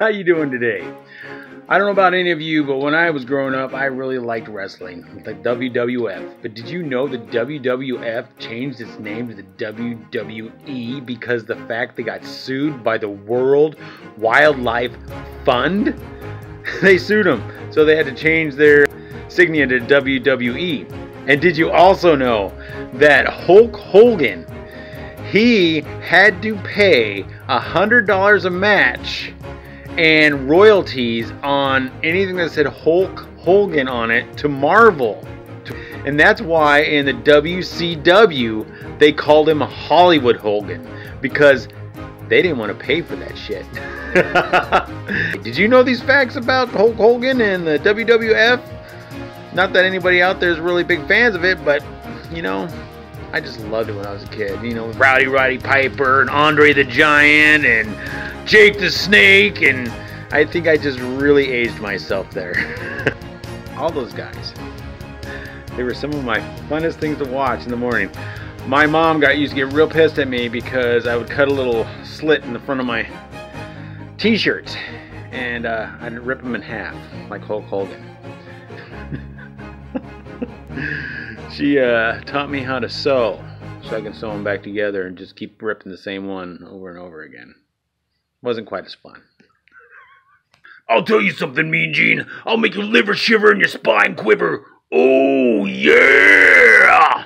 How you doing today? I don't know about any of you, but when I was growing up, I really liked wrestling, like WWF. But did you know the WWF changed its name to the WWE because the fact they got sued by the World Wildlife Fund? They sued them, so they had to change their insignia to WWE. And did you also know that Hulk Hogan, he had to pay $100 a match and royalties on anything that said Hulk Hogan on it to Marvel. And that's why in the WCW they called him Hollywood Hogan, because they didn't want to pay for that shit. Did you know these facts about Hulk Hogan and the WWF? Not that anybody out there is really big fans of it, but you know, I just loved it when I was a kid. You know, Rowdy Roddy Piper and Andre the Giant and Jake the Snake, and I think I just really aged myself there. All those guys. They were some of my funnest things to watch in the morning. My mom used to get real pissed at me because I would cut a little slit in the front of my t-shirts and I'd rip them in half like Hulk Hogan. She taught me how to sew, so I can sew them back together and just keep ripping the same one over and over again. Wasn't quite as fun. I'll tell you something, Mean Gene. I'll make your liver shiver and your spine quiver. Oh, yeah!